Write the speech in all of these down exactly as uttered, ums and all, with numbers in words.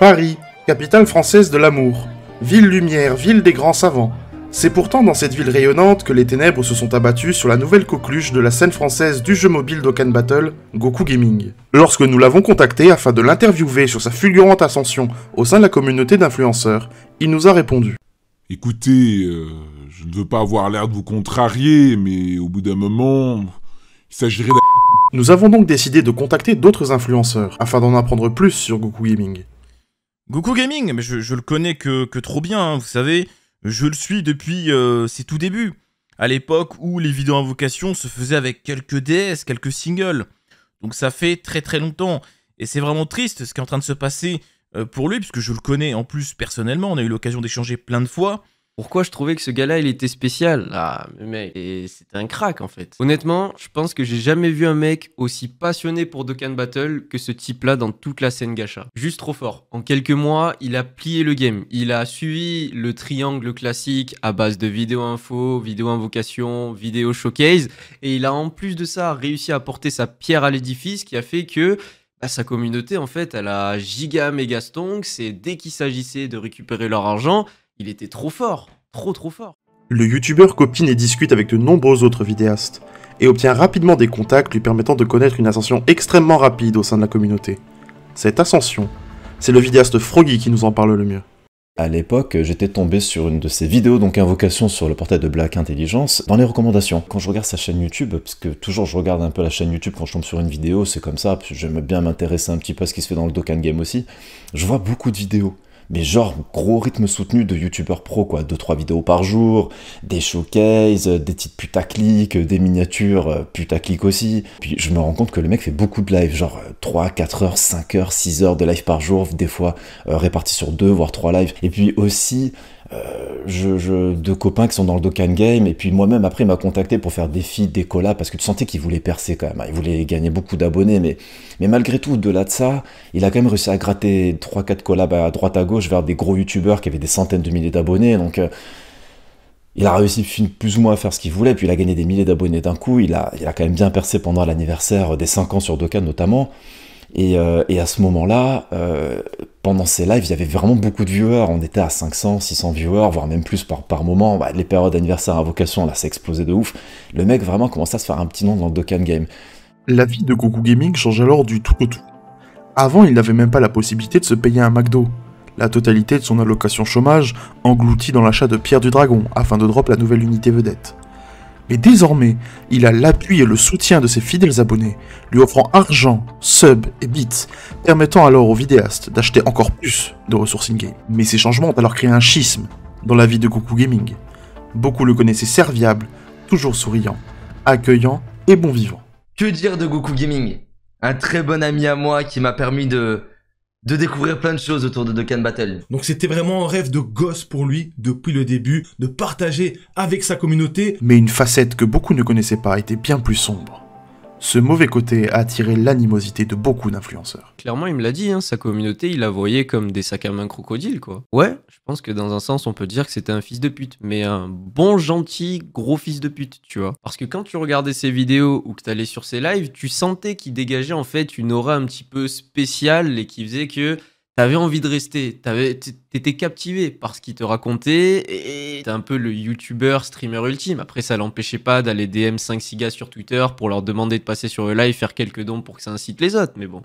Paris, capitale française de l'amour, ville lumière, ville des grands savants. C'est pourtant dans cette ville rayonnante que les ténèbres se sont abattues sur la nouvelle coqueluche de la scène française du jeu mobile Dokkan Battle, Goku Gaming. Lorsque nous l'avons contacté afin de l'interviewer sur sa fulgurante ascension au sein de la communauté d'influenceurs, il nous a répondu. Écoutez, euh, je ne veux pas avoir l'air de vous contrarier, mais au bout d'un moment, il s'agirait d'un... Nous avons donc décidé de contacter d'autres influenceurs, afin d'en apprendre plus sur Goku Gaming. Goku Gaming, mais je, je le connais que, que trop bien, hein, vous savez. Je le suis depuis euh, ses tout débuts, à l'époque où les vidéos invocations se faisaient avec quelques D S, quelques singles. Donc ça fait très très longtemps, et c'est vraiment triste ce qui est en train de se passer euh, pour lui, puisque je le connais en plus personnellement, on a eu l'occasion d'échanger plein de fois. Pourquoi je trouvais que ce gars-là, il était spécial? Ah, mec, c'était un crack en fait. Honnêtement, je pense que j'ai jamais vu un mec aussi passionné pour Dokkan Battle que ce type-là dans toute la scène gacha. Juste trop fort. En quelques mois, il a plié le game. Il a suivi le triangle classique à base de vidéo info, vidéo invocation, vidéo showcase. Et il a en plus de ça réussi à apporter sa pierre à l'édifice qui a fait que... Bah, sa communauté, en fait, elle a giga méga stonks et dès qu'il s'agissait de récupérer leur argent... Il était trop fort, trop trop fort. Le youtubeur copine et discute avec de nombreux autres vidéastes, et obtient rapidement des contacts lui permettant de connaître une ascension extrêmement rapide au sein de la communauté. Cette ascension, c'est le vidéaste Froggy qui nous en parle le mieux. À l'époque, j'étais tombé sur une de ses vidéos, donc invocation sur le portail de Black Intelligence, dans les recommandations. Quand je regarde sa chaîne YouTube, parce que toujours je regarde un peu la chaîne YouTube quand je tombe sur une vidéo, c'est comme ça, j'aime bien m'intéresser un petit peu à ce qui se fait dans le Dokkan Game aussi, je vois beaucoup de vidéos. Mais genre, gros rythme soutenu de youtubeurs pro, quoi. deux trois vidéos par jour, des showcases, des titres putaclic, des miniatures putaclic aussi. Puis je me rends compte que le mec fait beaucoup de live, genre trois, quatre heures, cinq heures, six heures de live par jour, des fois euh, répartis sur deux, voire trois lives. Et puis aussi... Euh, je, je, deux copains qui sont dans le Dokkan Game, et puis moi-même après il m'a contacté pour faire des feats, des collabs, parce que tu sentais qu'il voulait percer quand même, hein. Il voulait gagner beaucoup d'abonnés, mais, mais malgré tout, au-delà de ça, il a quand même réussi à gratter trois quatre collabs à droite à gauche vers des gros youtubeurs qui avaient des centaines de milliers d'abonnés, donc... Euh, il a réussi plus ou moins à faire ce qu'il voulait, puis il a gagné des milliers d'abonnés d'un coup, il a, il a quand même bien percé pendant l'anniversaire des cinq ans sur Dokkan notamment. Et, euh, et à ce moment-là, euh, pendant ces lives, il y avait vraiment beaucoup de viewers. On était à cinq cents, six cents viewers, voire même plus par, par moment. Bah, les périodes d'anniversaire à invocation, là, ça explosait de ouf. Le mec vraiment commençait à se faire un petit nom dans le Dokkan Game. La vie de Goku Gaming change alors du tout au tout. Avant, il n'avait même pas la possibilité de se payer un McDo. La totalité de son allocation chômage engloutie dans l'achat de pierres du dragon afin de drop la nouvelle unité vedette. Mais désormais, il a l'appui et le soutien de ses fidèles abonnés, lui offrant argent, sub et bits, permettant alors aux vidéastes d'acheter encore plus de ressources in-game. Mais ces changements ont alors créé un schisme dans la vie de Goku Gaming. Beaucoup le connaissaient serviable, toujours souriant, accueillant et bon vivant. Que dire de Goku Gaming? Un très bon ami à moi qui m'a permis de... de découvrir plein de choses autour de Dokkan Battle. Donc c'était vraiment un rêve de gosse pour lui, depuis le début, de partager avec sa communauté. Mais une facette que beaucoup ne connaissaient pas était bien plus sombre. Ce mauvais côté a attiré l'animosité de beaucoup d'influenceurs. Clairement, il me l'a dit, hein, sa communauté, il la voyait comme des sacs à main crocodiles, quoi. Ouais, je pense que dans un sens, on peut dire que c'était un fils de pute, mais un bon, gentil, gros fils de pute, tu vois. Parce que quand tu regardais ses vidéos ou que t'allais sur ses lives, tu sentais qu'il dégageait en fait une aura un petit peu spéciale et qui faisait que t'avais envie de rester, t'étais captivé par ce qu'il te racontait et t'es un peu le youtubeur streamer ultime. Après, ça l'empêchait pas d'aller D M cinq six gars sur Twitter pour leur demander de passer sur le live, faire quelques dons pour que ça incite les autres, mais bon.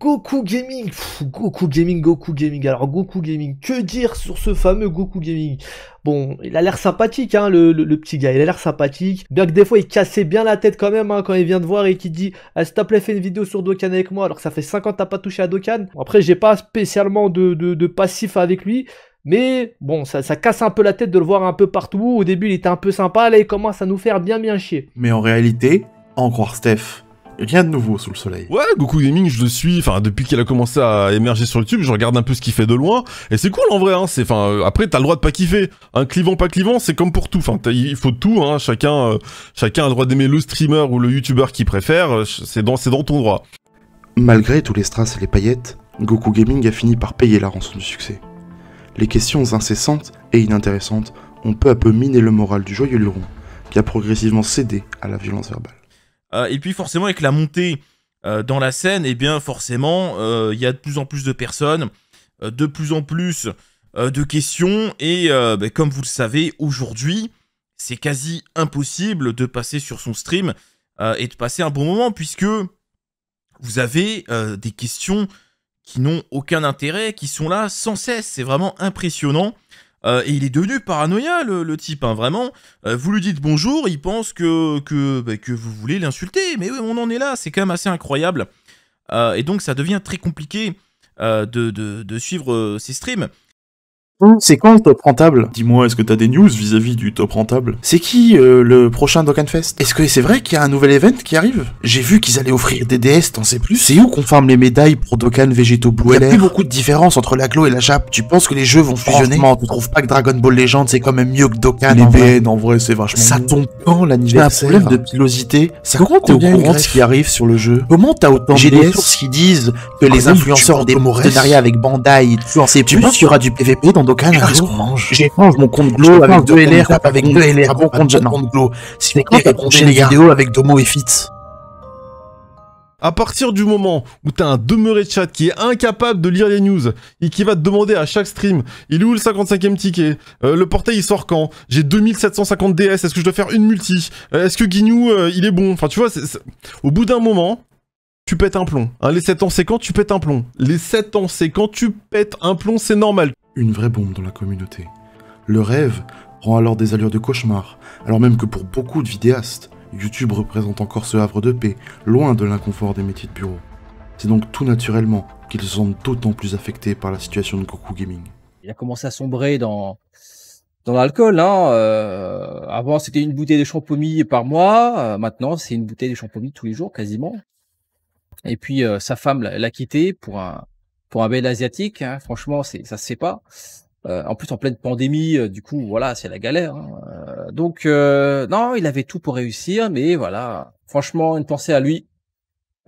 Goku Gaming, pff, Goku Gaming, Goku Gaming, alors Goku Gaming, que dire sur ce fameux Goku Gaming? Bon, il a l'air sympathique, hein, le, le, le petit gars, il a l'air sympathique, bien que des fois il cassait bien la tête quand même, hein, quand il vient de voir et qu'il dit ah, s'il te plaît fais une vidéo sur Dokkan avec moi, alors que ça fait cinq ans que t'as pas touché à Dokkan. Après j'ai pas spécialement de, de, de passif avec lui, mais bon, ça, ça casse un peu la tête de le voir un peu partout. Au début il était un peu sympa, là il commence à nous faire bien bien chier. Mais en réalité, en croire Steph, rien de nouveau sous le soleil. Ouais, Goku Gaming, je le suis, enfin depuis qu'il a commencé à émerger sur YouTube, je regarde un peu ce qu'il fait de loin, et c'est cool en vrai, hein, c'est, enfin, euh, après t'as le droit de pas kiffer, un hein, clivant pas clivant, c'est comme pour tout, enfin il faut tout, hein, chacun, euh, chacun a le droit d'aimer le streamer ou le youtubeur qu'il préfère, c'est dans, c'est dans ton droit. Malgré tous les strass et les paillettes, Goku Gaming a fini par payer la rançon du succès. Les questions incessantes et inintéressantes ont peu à peu miné le moral du joyeux luron, qui a progressivement cédé à la violence verbale. Euh, et puis forcément avec la montée euh, dans la scène, et eh bien forcément il euh, y a de plus en plus de personnes euh, de plus en plus euh, de questions. Et euh, bah, comme vous le savez, aujourd'hui, c'est quasi impossible de passer sur son stream euh, et de passer un bon moment, puisque vous avez euh, des questions qui n'ont aucun intérêt, qui sont là sans cesse. C'est vraiment impressionnant. Euh, et il est devenu paranoïa, le, le type, hein, vraiment. Euh, vous lui dites bonjour, il pense que, que, bah, que vous voulez l'insulter. Mais oui, on en est là, c'est quand même assez incroyable. Euh, et donc, ça devient très compliqué euh, de, de, de suivre euh, ses streams. C'est quand le top rentable? Dis-moi, est-ce que t'as des news vis-à-vis du top rentable? C'est qui euh, le prochain Dokkan Fest? Est-ce que c'est vrai qu'il y a un nouvel event qui arrive? J'ai vu qu'ils allaient offrir des D S, t'en sais plus? C'est où qu'on farme les médailles pour Dokkan Végéto Blue L R? Y'a plus beaucoup de différence entre la Glo et la Chape. Tu penses que les jeux vont fusionner? Franchement, tu trouves pas que Dragon Ball Legends c'est quand même mieux que Dokkan? Les B N en vrai c'est vachement. Ça tombe quand l'anniversaire? J'ai un problème de pilosité. Ça Comment t'es au courant de ce qui arrive sur le jeu? Comment t'as autant de D S qui disent que les influenceurs ont des partenariats avec Bandai? Tu penses qu'il y aura du P V P dans Dokkan? Qu'est-ce qu'on mange? J'échange mon compte Glo avec deux L R, avec deux L R, mon compte John, compte Glo. C'est quand t'as branché les vidéos avec Domo et Fitz? À partir du moment où t'as un demeuré de chat qui est incapable de lire les news et qui va te demander à chaque stream, il est où le cinquante-cinquième ticket, euh, le portail il sort quand, j'ai deux mille sept cent cinquante D S, est-ce que je dois faire une multi, euh, est-ce que Guignou euh, il est bon, enfin tu vois, c'est, c'est... au bout d'un moment, tu pètes un plomb. Hein, les sept ans c'est quand tu pètes un plomb. Les sept ans c'est quand tu pètes un plomb, c'est normal. Une vraie bombe dans la communauté. Le rêve prend alors des allures de cauchemar, alors même que pour beaucoup de vidéastes, YouTube représente encore ce havre de paix, loin de l'inconfort des métiers de bureau. C'est donc tout naturellement qu'ils se sentent d'autant plus affectés par la situation de Goku Gaming. Il a commencé à sombrer dans, dans l'alcool. Hein. Euh, avant, c'était une bouteille de champomis par mois. Euh, maintenant, c'est une bouteille de champomis tous les jours, quasiment. Et puis, euh, sa femme l'a quitté pour un, pour un bel asiatique. Hein. Franchement, ça se fait pas. Euh, en plus, en pleine pandémie, euh, du coup, voilà, c'est la galère. Hein. Euh, donc, euh, non, il avait tout pour réussir, mais voilà, franchement, une pensée à lui.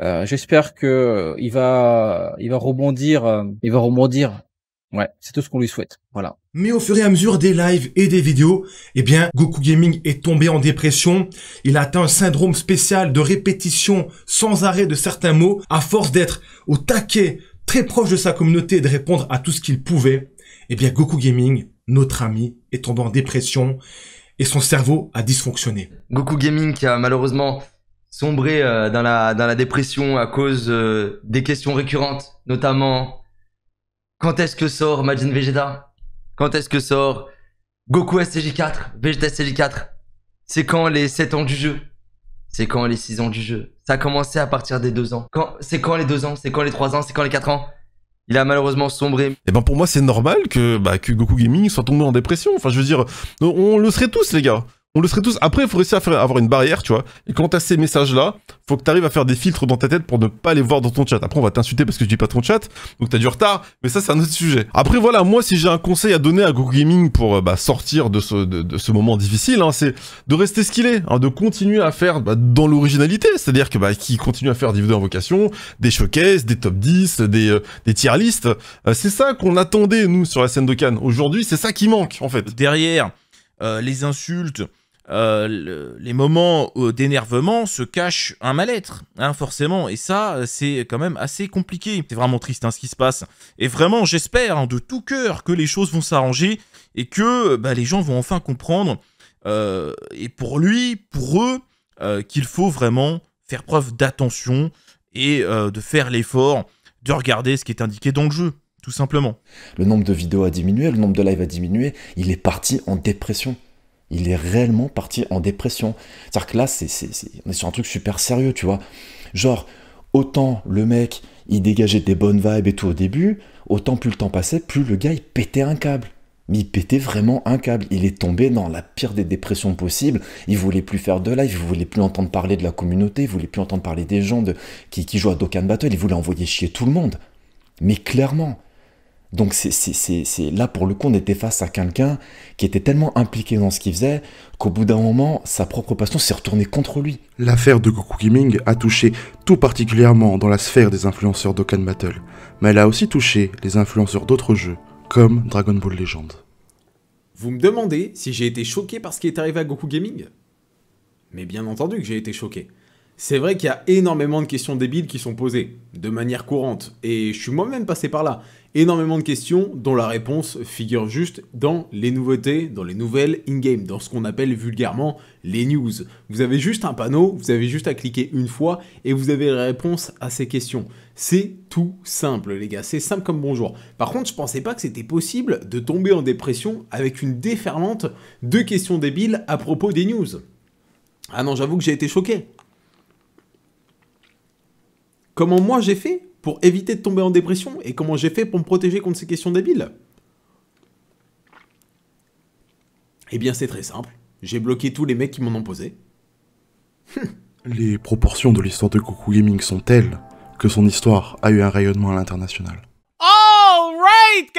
Euh, J'espère que euh, il va, il va rebondir, euh, il va rebondir. Ouais, c'est tout ce qu'on lui souhaite, voilà. Mais au fur et à mesure des lives et des vidéos, eh bien, Goku Gaming est tombé en dépression. Il a atteint un syndrome spécial de répétition sans arrêt de certains mots, à force d'être au taquet, très proche de sa communauté et de répondre à tout ce qu'il pouvait. Eh bien, Goku Gaming, notre ami, est tombé en dépression et son cerveau a dysfonctionné. Goku Gaming qui a malheureusement sombré dans la, dans la dépression à cause des questions récurrentes, notamment quand est-ce que sort Majin Vegeta? Quand est-ce que sort Goku S C J quatre? Vegeta S C J quatre? C'est quand les sept ans du jeu? C'est quand les six ans du jeu? Ça a commencé à partir des deux ans. C'est quand les deux ans? C'est quand les trois ans? C'est quand les quatre ans? Il a malheureusement sombré. Et ben pour moi c'est normal que, bah, que Goku Gaming soit tombé en dépression. Enfin je veux dire, on, on le serait tous les gars. On le serait tous. Après il faut réussir à faire, avoir une barrière, tu vois. Et quand t'as ces messages là, faut que t'arrives à faire des filtres dans ta tête pour ne pas les voir dans ton chat. Après on va t'insulter parce que je dis pas ton chat, donc t'as du retard, mais ça c'est un autre sujet. Après voilà, moi si j'ai un conseil à donner à Goku Gaming pour bah, sortir de ce, de, de ce moment difficile, hein, c'est de rester ce qu'il est, hein, de continuer à faire bah, dans l'originalité, c'est-à-dire que bah, qu'il continue à faire des vidéos d'invocation, des showcases, des top dix, des, euh, des tier lists. Euh, c'est ça qu'on attendait nous sur la scène de Cannes. Aujourd'hui c'est ça qui manque en fait. Derrière Euh, les insultes, euh, le, les moments euh, d'énervement se cachent un mal-être, hein, forcément. Et ça, c'est quand même assez compliqué. C'est vraiment triste hein, ce qui se passe. Et vraiment, j'espère hein, de tout cœur que les choses vont s'arranger et que bah, les gens vont enfin comprendre, euh, et pour lui, pour eux, euh, qu'il faut vraiment faire preuve d'attention et euh, de faire l'effort de regarder ce qui est indiqué dans le jeu. Tout simplement. Le nombre de vidéos a diminué, le nombre de lives a diminué, il est parti en dépression. Il est réellement parti en dépression. C'est-à-dire que là, c'est, c'est, c'est, on est sur un truc super sérieux, tu vois. Genre, autant le mec, il dégageait des bonnes vibes et tout au début, autant plus le temps passait, plus le gars, il pétait un câble. Mais il pétait vraiment un câble. Il est tombé dans la pire des dépressions possibles. Il voulait plus faire de live, il voulait plus entendre parler de la communauté, il voulait plus entendre parler des gens de, qui, qui jouent à Dokkan Battle, il voulait envoyer chier tout le monde. Mais clairement. Donc c'est là, pour le coup, on était face à quelqu'un qui était tellement impliqué dans ce qu'il faisait qu'au bout d'un moment, sa propre passion s'est retournée contre lui. L'affaire de Goku Gaming a touché tout particulièrement dans la sphère des influenceurs Dokkan Battle, mais elle a aussi touché les influenceurs d'autres jeux, comme Dragon Ball Legends. Vous me demandez si j'ai été choqué par ce qui est arrivé à Goku Gaming? Mais bien entendu que j'ai été choqué. C'est vrai qu'il y a énormément de questions débiles qui sont posées, de manière courante, et je suis moi-même passé par là. Énormément de questions dont la réponse figure juste dans les nouveautés, dans les nouvelles in-game, dans ce qu'on appelle vulgairement les news. Vous avez juste un panneau, vous avez juste à cliquer une fois et vous avez la réponse à ces questions. C'est tout simple les gars, c'est simple comme bonjour. Par contre, je pensais pas que c'était possible de tomber en dépression avec une déferlante de questions débiles à propos des news. Ah non, j'avoue que j'ai été choqué. Comment moi j'ai fait pour éviter de tomber en dépression et comment j'ai fait pour me protéger contre ces questions débiles? Eh bien c'est très simple, j'ai bloqué tous les mecs qui m'en ont posé. Les proportions de l'histoire de Goku Gaming sont telles que son histoire a eu un rayonnement à l'international. All right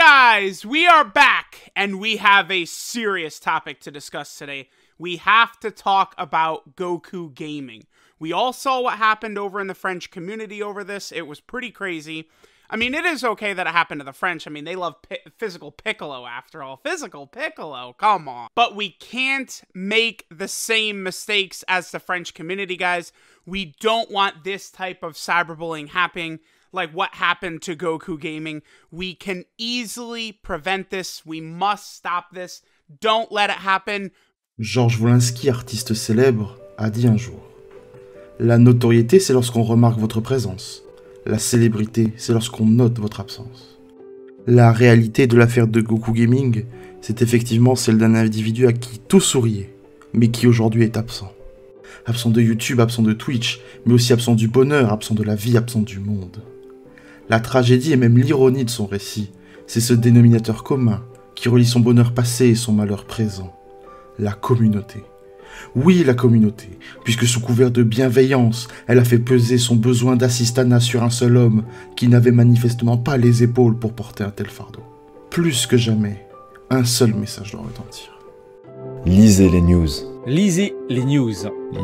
guys, we are back and we have a serious topic to discuss today. We have to talk about Goku Gaming. We all saw what happened over in the French community over this. It was pretty crazy. I mean, it is okay that it happened to the French. I mean, they love pi- physical Piccolo after all. Physical Piccolo, come on. But we can't make the same mistakes as the French community, guys. We don't want this type of cyberbullying happening, like what happened to Goku Gaming. We can easily prevent this. We must stop this. Don't let it happen. Georges Wolinski, artiste célèbre, a dit un jour: la notoriété, c'est lorsqu'on remarque votre présence. La célébrité, c'est lorsqu'on note votre absence. La réalité de l'affaire de Goku Gaming, c'est effectivement celle d'un individu à qui tout souriait, mais qui aujourd'hui est absent. Absent de YouTube, absent de Twitch, mais aussi absent du bonheur, absent de la vie, absent du monde. La tragédie et même l'ironie de son récit, c'est ce dénominateur commun qui relie son bonheur passé et son malheur présent. La communauté. Oui, la communauté, puisque sous couvert de bienveillance, elle a fait peser son besoin d'assistanat sur un seul homme qui n'avait manifestement pas les épaules pour porter un tel fardeau. Plus que jamais, un seul message doit retentir. Lisez les news. Lisez les news.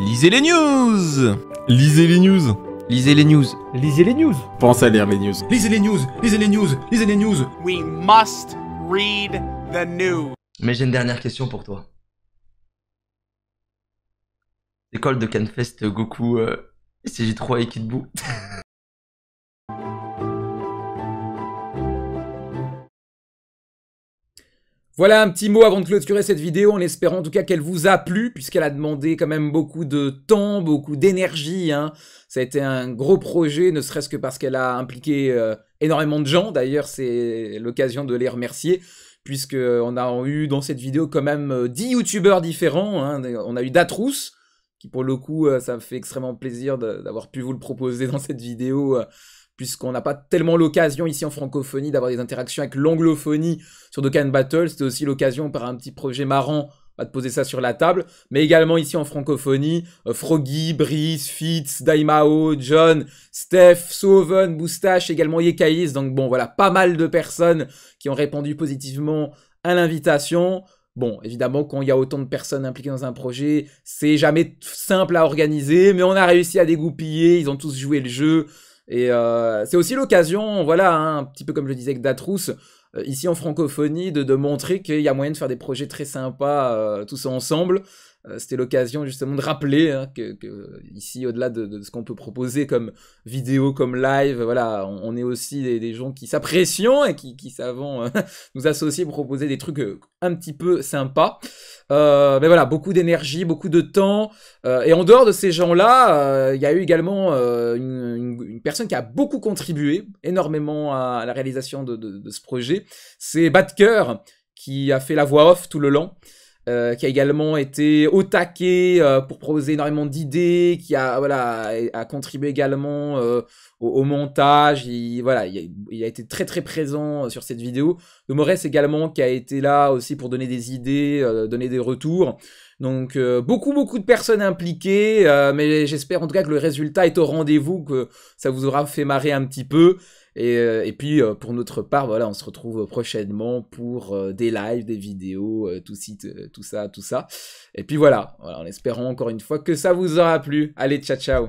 Lisez les news. Lisez les news. Lisez les news. Lisez les news. Pensez à lire les news. Lisez les news. Lisez les news. Lisez les news. We must read the news. Mais j'ai une dernière question pour toi. L'école de Canfest, Goku, euh, C G trois et Kid Buu. Voilà un petit mot avant de clôturer cette vidéo, en espérant en tout cas qu'elle vous a plu, puisqu'elle a demandé quand même beaucoup de temps, beaucoup d'énergie, hein. Ça a été un gros projet, ne serait-ce que parce qu'elle a impliqué euh, énormément de gens. D'ailleurs, c'est l'occasion de les remercier, puisqu'on a eu dans cette vidéo quand même dix youtubeurs différents, hein. On a eu DaTruth, qui pour le coup, ça me fait extrêmement plaisir d'avoir pu vous le proposer dans cette vidéo, puisqu'on n'a pas tellement l'occasion ici en francophonie d'avoir des interactions avec l'anglophonie sur Dokkan Battle. C'était aussi l'occasion, par un petit projet marrant, de poser ça sur la table. Mais également ici en francophonie, Froggy, Brice, Fitz, Daimao, John, Steph, Soven, Boustache, également Yekais. Donc bon, voilà, pas mal de personnes qui ont répondu positivement à l'invitation. Bon, évidemment, quand il y a autant de personnes impliquées dans un projet, c'est jamais simple à organiser, mais on a réussi à dégoupiller, ils ont tous joué le jeu, et euh, c'est aussi l'occasion, voilà, hein, un petit peu comme je le disais avec DaTruth, euh, ici en francophonie, de, de montrer qu'il y a moyen de faire des projets très sympas euh, tous ensemble. Euh, C'était l'occasion justement de rappeler hein, que, que ici, au-delà de, de ce qu'on peut proposer comme vidéo, comme live, voilà, on, on est aussi des, des gens qui s'apprécient et qui, qui savent euh, nous associer pour proposer des trucs... Euh, un petit peu sympa, euh, mais voilà, beaucoup d'énergie, beaucoup de temps, euh, et en dehors de ces gens-là, il euh, y a eu également euh, une, une, une personne qui a beaucoup contribué, énormément à, à la réalisation de, de, de ce projet, c'est Batker, qui a fait la voix off tout le long, euh, qui a également été au taquet euh, pour proposer énormément d'idées, qui a, voilà, a contribué également euh, au, au montage, il, voilà, il a, il a été très très présent sur cette vidéo. Domoress également qui a été là aussi pour donner des idées, euh, donner des retours. Donc euh, beaucoup beaucoup de personnes impliquées, euh, mais j'espère en tout cas que le résultat est au rendez-vous, que ça vous aura fait marrer un petit peu. Et, et puis, pour notre part, voilà, on se retrouve prochainement pour des lives, des vidéos, tout, site, tout ça, tout ça. Et puis voilà, voilà, en espérant encore une fois que ça vous aura plu. Allez, ciao, ciao!